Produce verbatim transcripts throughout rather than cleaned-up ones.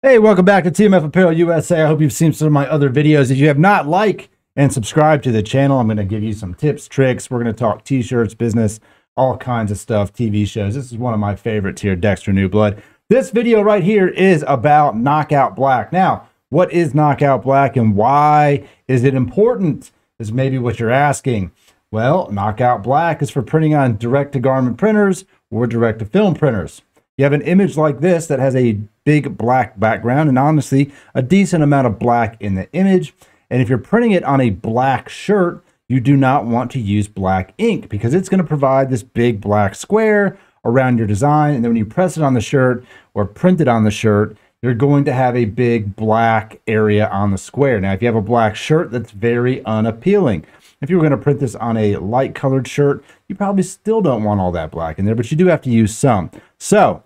Hey, welcome back to T M F Apparel U S A. I hope you've seen some of my other videos. If you have not, like and subscribe to the channel. I'm going to give you some tips, tricks. We're going to talk t-shirts, business, all kinds of stuff, T V shows. This is one of my favorites here, Dexter New Blood. This video right here is about Knockout Black. Now, what is Knockout Black and why is it important is maybe what you're asking. Well, Knockout Black is for printing on direct-to-garment printers or direct-to-film printers. You have an image like this that has a big black background and honestly a decent amount of black in the image. And if you're printing it on a black shirt, you do not want to use black ink because it's going to provide this big black square around your design. And then when you press it on the shirt or print it on the shirt, you're going to have a big black area on the square. Now, if you have a black shirt, that's very unappealing. If you were going to print this on a light colored shirt, you probably still don't want all that black in there, but you do have to use some. So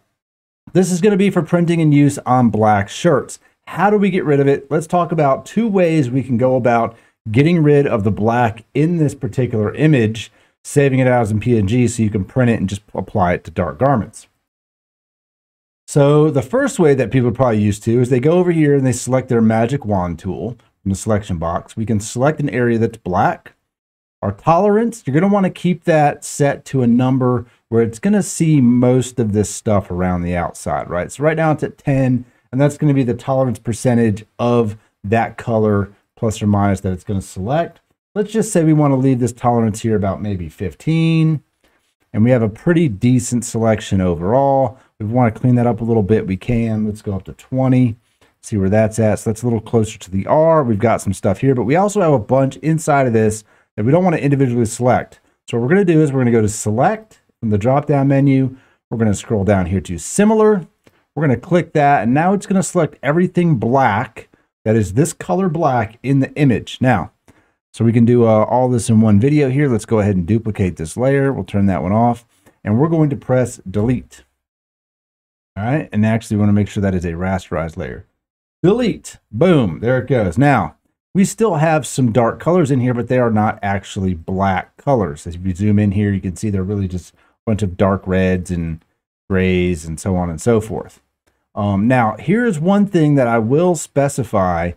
this is going to be for printing and use on black shirts. How do we get rid of it? Let's talk about two ways we can go about getting rid of the black in this particular image, saving it out as in P N G so you can print it and just apply it to dark garments. So the first way that people are probably used to is they go over here and they select their magic wand tool from the selection box. We can select an area that's black. Our tolerance, you're going to want to keep that set to a number where it's going to see most of this stuff around the outside, right? So right now it's at ten, and that's going to be the tolerance percentage of that color plus or minus that it's going to select. Let's just say we want to leave this tolerance here about maybe fifteen, and we have a pretty decent selection overall. If we want to clean that up a little bit, we can. Let's go up to twenty, see where that's at. So that's a little closer to the R. We've got some stuff here, but we also have a bunch inside of this that we don't want to individually select. So what we're going to do is we're going to go to select from the drop-down menu. We're going to scroll down here to similar. We're going to click that, and now it's going to select everything black that is this color black in the image. Now, so we can do uh, all this in one video here. Let's go ahead and duplicate this layer. We'll turn that one off, and we're going to press delete. All right, and actually we want to make sure that is a rasterized layer. Delete, boom, there it goes. Now, we still have some dark colors in here, but they are not actually black colors. As you zoom in here, you can see they're really just a bunch of dark reds and grays and so on and so forth. Um, now, here's one thing that I will specify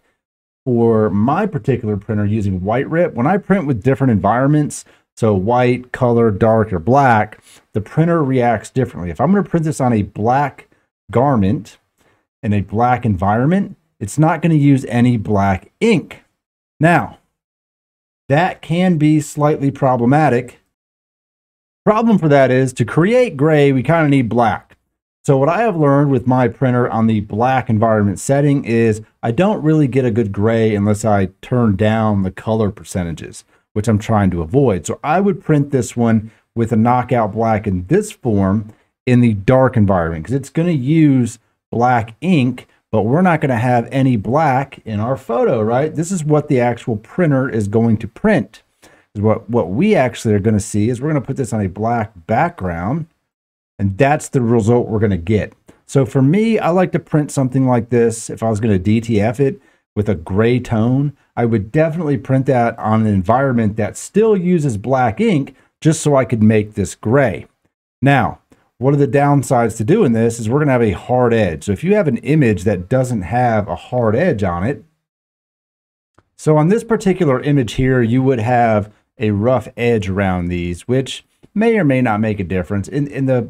for my particular printer using white rip. When I print with different environments, so white, color, dark, or black, the printer reacts differently. If I'm going to print this on a black garment in a black environment, it's not going to use any black ink. Now, that can be slightly problematic. Problem for that is to create gray, we kind of need black. So what I have learned with my printer on the black environment setting is I don't really get a good gray unless I turn down the color percentages, which I'm trying to avoid. So I would print this one with a Knockout Black in this form in the dark environment because it's going to use black ink, but we're not going to have any black in our photo, right? This is what the actual printer is going to print. What, what we actually are going to see is we're going to put this on a black background, and that's the result we're going to get. So for me, I like to print something like this. If I was going to D T F it with a gray tone, I would definitely print that on an environment that still uses black ink just so I could make this gray. Now, one of the downsides to doing this is we're going to have a hard edge. So if you have an image that doesn't have a hard edge on it, so on this particular image here, you would have a rough edge around these, which may or may not make a difference. In, in the,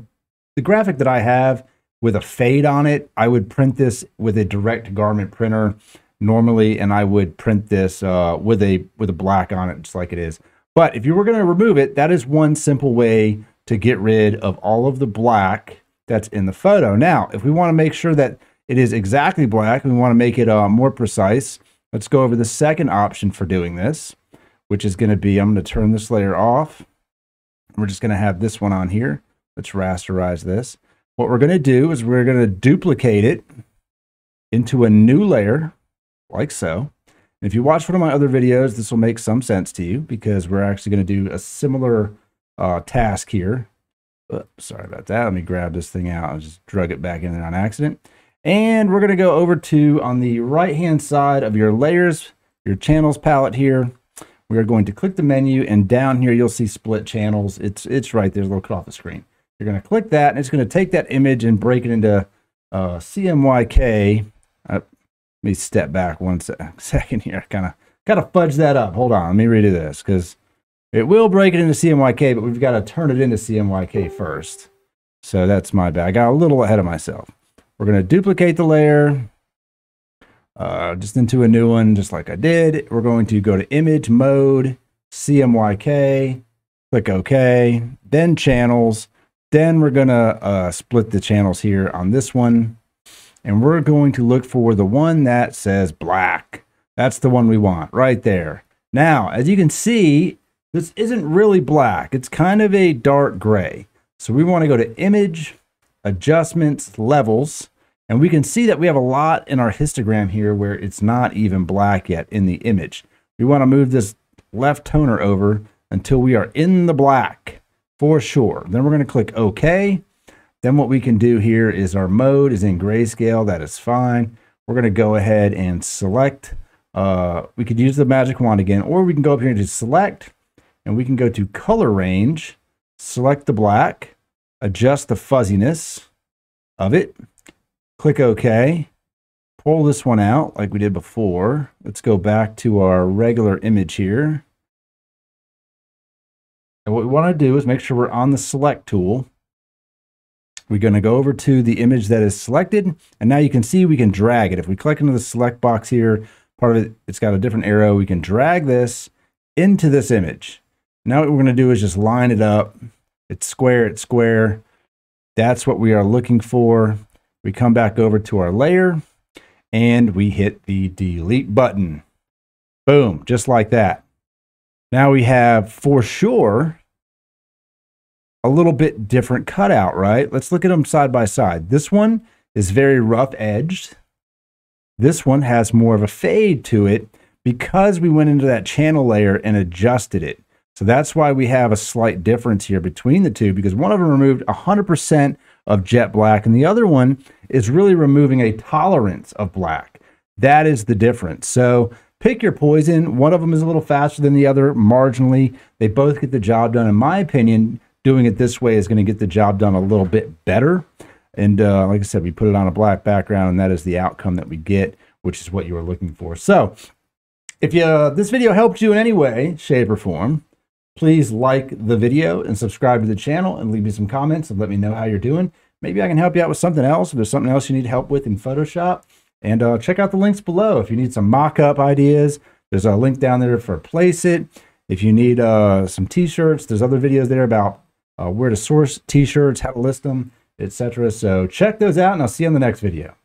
the graphic that I have with a fade on it, I would print this with a direct garment printer normally, and I would print this uh, with, a, with a black on it just like it is. But if you were going to remove it, that is one simple way to get rid of all of the black that's in the photo. Now, if we want to make sure that it is exactly black, we want to make it uh, more precise, let's go over the second option for doing this, which is going to be, I'm going to turn this layer off. We're just going to have this one on here. Let's rasterize this. What we're going to do is we're going to duplicate it into a new layer, like so. And if you watch one of my other videos, this will make some sense to you because we're actually going to do a similar Uh, task here. Oops, sorry about that. Let me grab this thing out. I'll just drag it back in there on accident. And we're going to go over to on the right hand side of your layers, your channels palette here. We're going to click the menu, and down here you'll see split channels. It's it's right there, a little cut off the screen. You're going to click that, and it's going to take that image and break it into uh, C M Y K me step back one second here. Kind of kind of fudge that up. Hold on. Let me redo this, because it will break it into C M Y K, but we've got to turn it into C M Y K first. So that's my bad. I got a little ahead of myself. We're going to duplicate the layer uh, just into a new one, just like I did. We're going to go to image mode, C M Y K, click OK, then channels. Then we're going to uh, split the channels here on this one. And we're going to look for the one that says black. That's the one we want right there. Now, as you can see, this isn't really black. It's kind of a dark gray. So we want to go to image, adjustments, levels, and we can see that we have a lot in our histogram here where it's not even black yet in the image. We want to move this left toner over until we are in the black for sure. Then we're going to click OK. Then what we can do here is our mode is in grayscale. That is fine. We're going to go ahead and select. Uh, we could use the magic wand again, or we can go up here and just select, and we can go to color range, select the black, adjust the fuzziness of it, click OK, pull this one out like we did before. Let's go back to our regular image here. And what we want to do is make sure we're on the select tool. We're going to go over to the image that is selected, and now you can see we can drag it. If we click into the select box here, part of it, it's got a different arrow. We can drag this into this image. Now what we're going to do is just line it up. It's square, it's square. That's what we are looking for. We come back over to our layer and we hit the delete button. Boom, just like that. Now we have, for sure, a little bit different cutout, right? Let's look at them side by side. This one is very rough edged. This one has more of a fade to it because we went into that channel layer and adjusted it. So that's why we have a slight difference here between the two, because one of them removed one hundred percent of jet black and the other one is really removing a tolerance of black. That is the difference. So pick your poison. One of them is a little faster than the other, marginally. They both get the job done. In my opinion, doing it this way is going to get the job done a little bit better. And uh, like I said, we put it on a black background and that is the outcome that we get, which is what you are looking for. So if you, uh, this video helped you in any way, shape or form, please like the video and subscribe to the channel and leave me some comments and let me know how you're doing. Maybe I can help you out with something else if there's something else you need help with in Photoshop. And uh, check out the links below if you need some mock-up ideas. There's a link down there for Placeit. If you need uh, some t-shirts, there's other videos there about uh, where to source t-shirts, how to list them, et cetera. So check those out and I'll see you in the next video.